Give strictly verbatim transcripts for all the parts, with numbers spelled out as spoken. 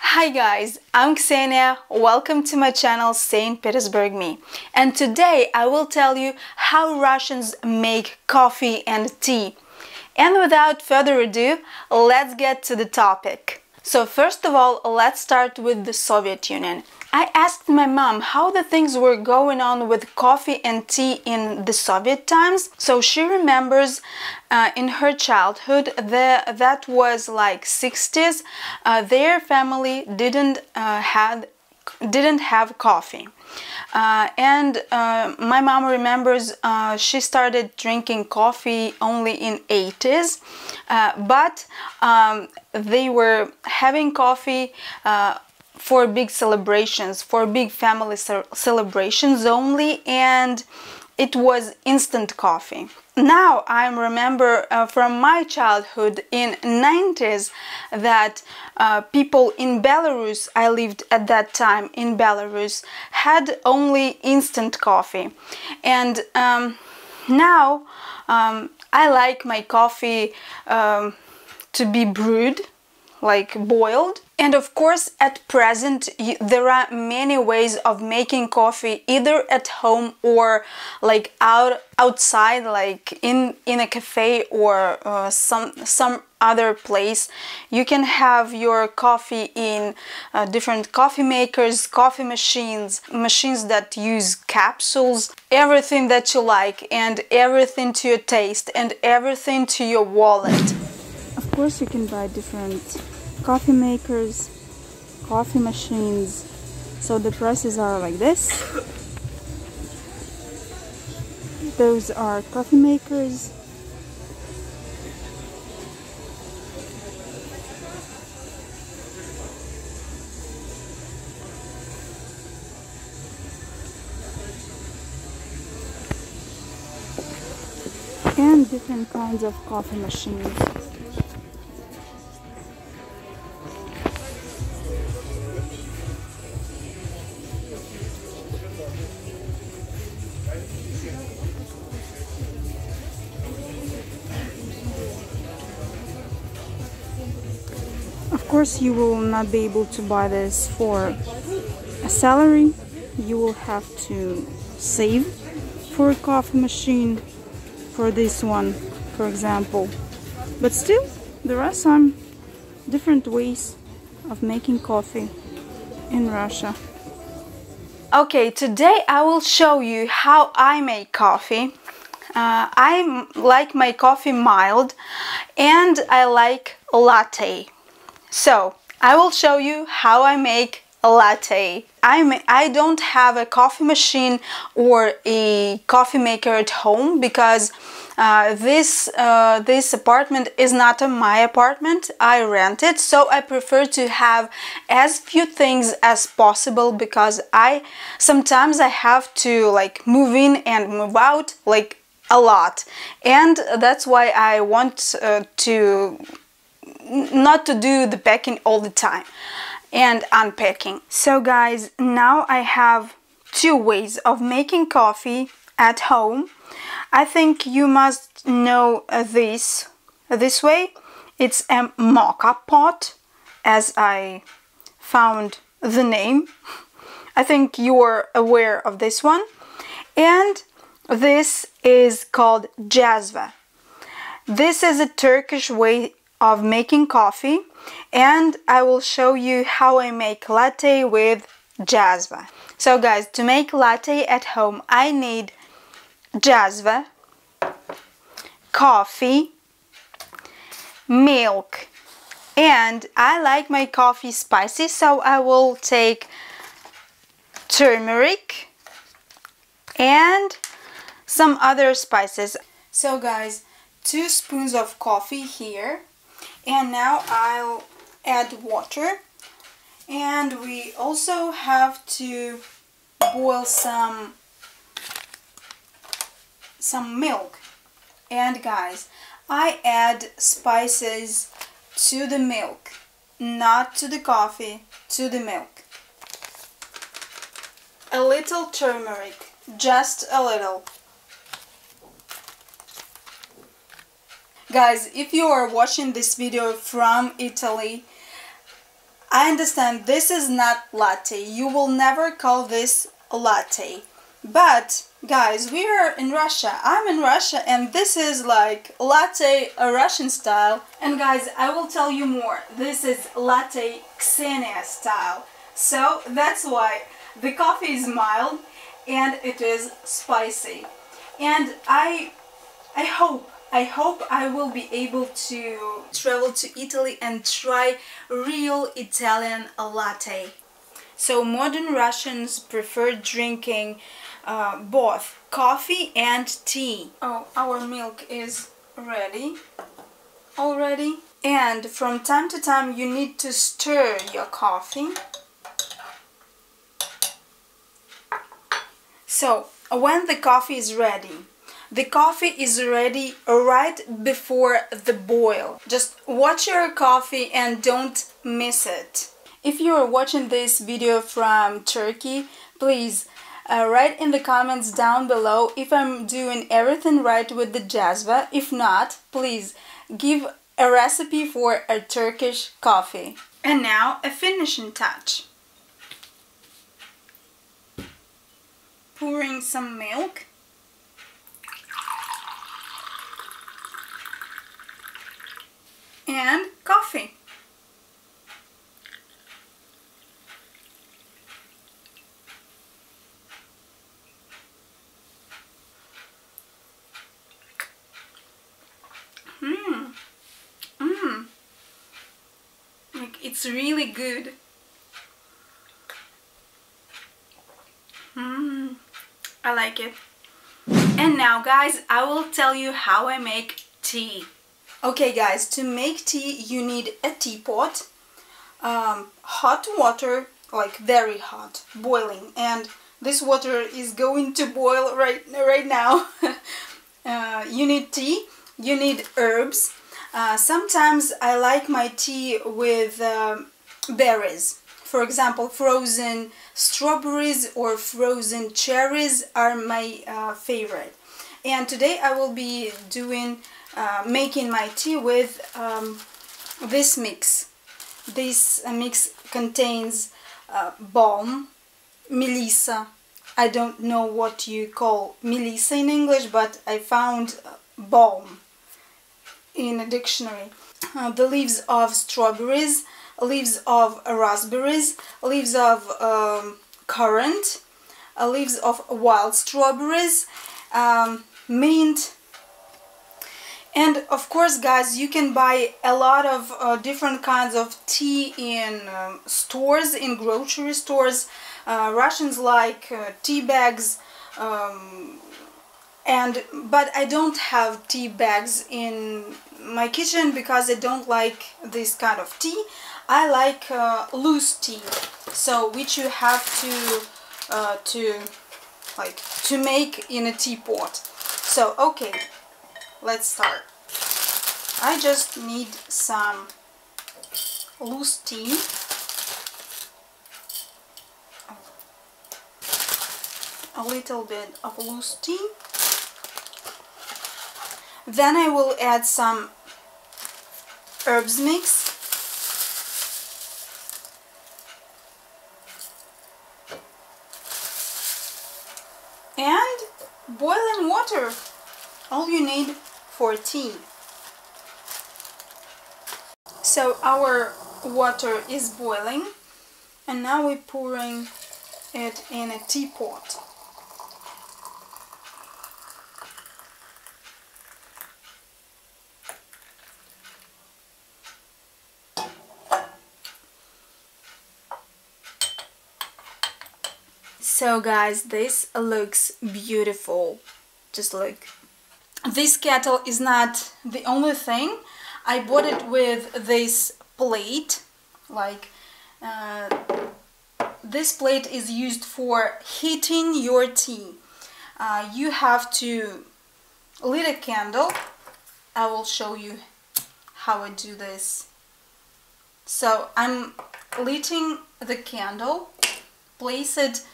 Hi guys, I'm Ksenia, welcome to my channel Saint Petersburg Me, and today I will tell you how Russians make coffee and tea. And without further ado, let's get to the topic. So first of all, let's start with the Soviet Union. I asked my mom how the things were going on with coffee and tea in the Soviet times. So she remembers uh, in her childhood, the, that was like sixties, uh, their family didn't uh, have didn't have coffee. Uh, and uh, my mom remembers uh, she started drinking coffee only in eighties, uh, but um, they were having coffee uh, for big celebrations, for big family celebrations only, and it was instant coffee. Now I remember uh, from my childhood in nineties that uh, people in Belarus, I lived at that time in Belarus, had only instant coffee. And um, now um, I like my coffee um, to be brewed, like boiled. And of course, at present, there are many ways of making coffee, either at home or like out outside, like in in a cafe or uh, some some other place. You can have your coffee in uh, different coffee makers, coffee machines, machines that use capsules, everything that you like, and everything to your taste, and everything to your wallet. Of course, you can buy different coffee makers, coffee machines, so the prices are like this. Those are coffee makers. And different kinds of coffee machines. Of course, you will not be able to buy this for a salary. You will have to save for a coffee machine, for this one, for example. But still, there are some different ways of making coffee in Russia. Okay, today I will show you how I make coffee. Uh, I like my coffee mild, and I like latte. So, I will show you how I make a latte. I, may, I don't have a coffee machine or a coffee maker at home because uh, this, uh, this apartment is not a, my apartment, I rent it, so I prefer to have as few things as possible because I sometimes I have to like move in and move out like a lot, and that's why I want uh, to not to do the packing all the time and unpacking. So guys, now I have two ways of making coffee at home. I think you must know this this way. It's a moka pot, as I found the name. I think you're aware of this one. And this is called jezve. This is a Turkish way of making coffee, and I will show you how I make latte with jezve. So guys, to make latte at home, I need jezve, coffee, milk, and I like my coffee spicy, so I will take turmeric and some other spices. So guys, two spoons of coffee here. And now I'll add water, and we also have to boil some some milk. And guys, I add spices to the milk, not to the coffee, to the milk. A little turmeric, just a little. Guys, if you are watching this video from Italy, I understand this is not latte. You will never call this a latte. But guys, we are in Russia. I'm in Russia and this is like latte a Russian style. And guys, I will tell you more. This is latte Ksenia style. So that's why the coffee is mild and it is spicy. And I I hope I hope I will be able to travel to Italy and try real Italian latte. So modern Russians prefer drinking uh, both coffee and tea. Oh, our milk is ready already. And from time to time you need to stir your coffee. So when the coffee is ready, the coffee is ready right before the boil. Just watch your coffee and don't miss it. If you are watching this video from Turkey, please uh, write in the comments down below if I'm doing everything right with the jezve. If not, please give a recipe for a Turkish coffee. And now a finishing touch. Pouring some milk. And coffee. Mmm. Mmm. Like, it's really good. Mmm. I like it. And now, guys, I will tell you how I make tea. Okay guys, to make tea you need a teapot, um, hot water, like very hot, boiling, and this water is going to boil right, right now. uh, you need tea, you need herbs. Uh, sometimes I like my tea with um, berries. For example, frozen strawberries or frozen cherries are my uh, favorite. And today I will be doing Uh, making my tea with um, this mix. This uh, mix contains uh, balm, melissa. I don't know what you call melissa in English, but I found balm in a dictionary. Uh, the leaves of strawberries, leaves of raspberries, leaves of um, currant, uh, leaves of wild strawberries, um, mint. And of course, guys, you can buy a lot of uh, different kinds of tea in um, stores, in grocery stores. Uh, Russians like uh, tea bags, um, and but I don't have tea bags in my kitchen because I don't like this kind of tea. I like uh, loose tea, so which you have to uh, to like to make in a teapot. So okay. Let's start. I just need some loose tea. A little bit of loose tea. Then I will add some herbs mix. And boiling water. All you need for tea. So our water is boiling and now we're pouring it in a teapot. So guys, this looks beautiful. Just look. This kettle is not the only thing. I bought it with this plate. Like, uh, this plate is used for heating your tea. Uh, you have to light a candle. I will show you how I do this. So I'm lighting the candle, place it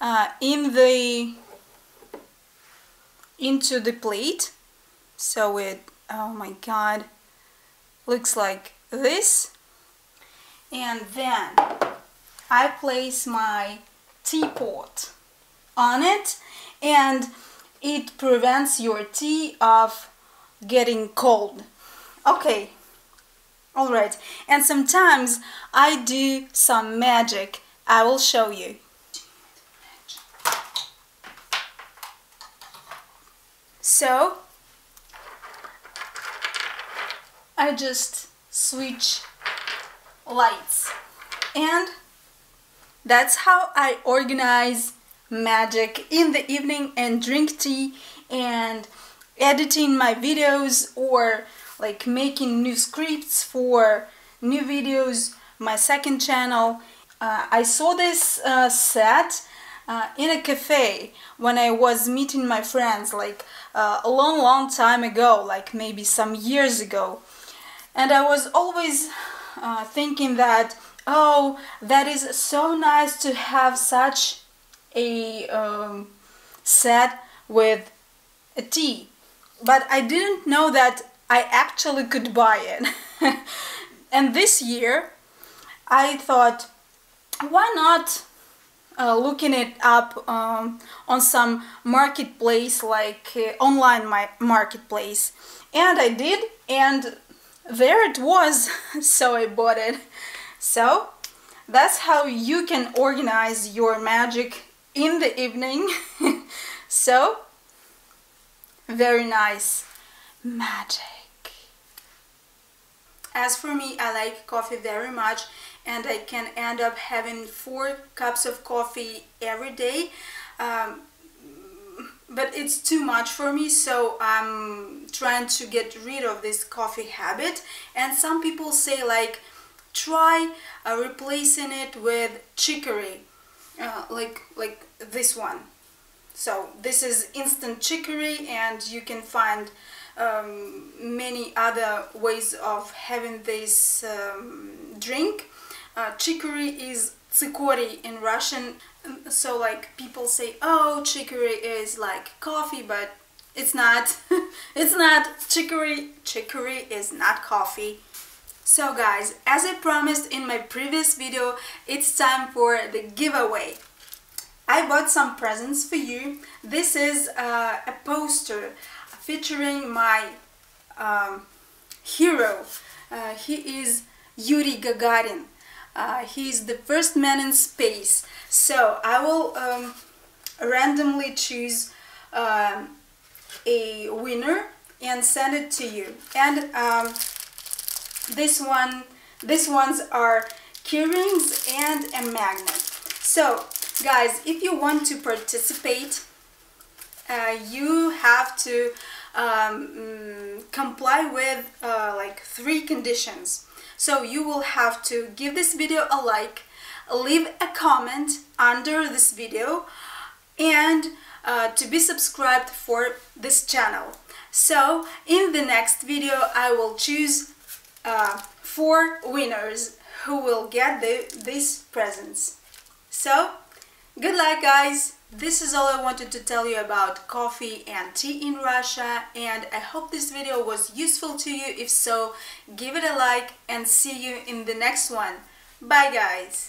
uh, in the into the plate, so it, oh my god, looks like this, and then I place my teapot on it, and it prevents your tea of getting cold. Okay, all right. And sometimes I do some magic. I will show you. So I just switch lights, and that's how I organize magic in the evening and drink tea and editing my videos, or like making new scripts for new videos, my second channel. Uh, I saw this uh, set uh, in a cafe when I was meeting my friends, like uh, a long, long time ago, like maybe some years ago. And I was always uh, thinking that, oh, that is so nice to have such a um, set with a tea. But I didn't know that I actually could buy it. And this year I thought, why not uh, looking it up um, on some marketplace, like uh, online my marketplace. And I did, and there it was. So I bought it. So that's how you can organize your magic in the evening. So very nice magic. As for me, I like coffee very much, and I can end up having four cups of coffee every day, um, but it's too much for me, so I'm trying to get rid of this coffee habit. And some people say, like, try uh, replacing it with chicory, uh, like like this one. So this is instant chicory, and you can find um, many other ways of having this um, drink. Uh, chicory is tsikhori in Russian, so like people say, oh, chicory is like coffee, but it's not. It's not chicory. Chicory is not coffee. So guys, as I promised in my previous video, it's time for the giveaway. I bought some presents for you. This is uh, a poster featuring my um, hero. Uh, he is Yuri Gagarin. Uh, he is the first man in space. So I will um, randomly choose um, a winner and send it to you. And um, this one, these ones are keyrings and a magnet. So, guys, if you want to participate, uh, you have to um, comply with uh, like three conditions. So you will have to give this video a like, leave a comment under this video, and uh, to be subscribed for this channel. So in the next video I will choose uh, four winners who will get the, these presents. So good luck, guys! This is all I wanted to tell you about coffee and tea in Russia, and I hope this video was useful to you. If so, give it a like, and see you in the next one. Bye, guys!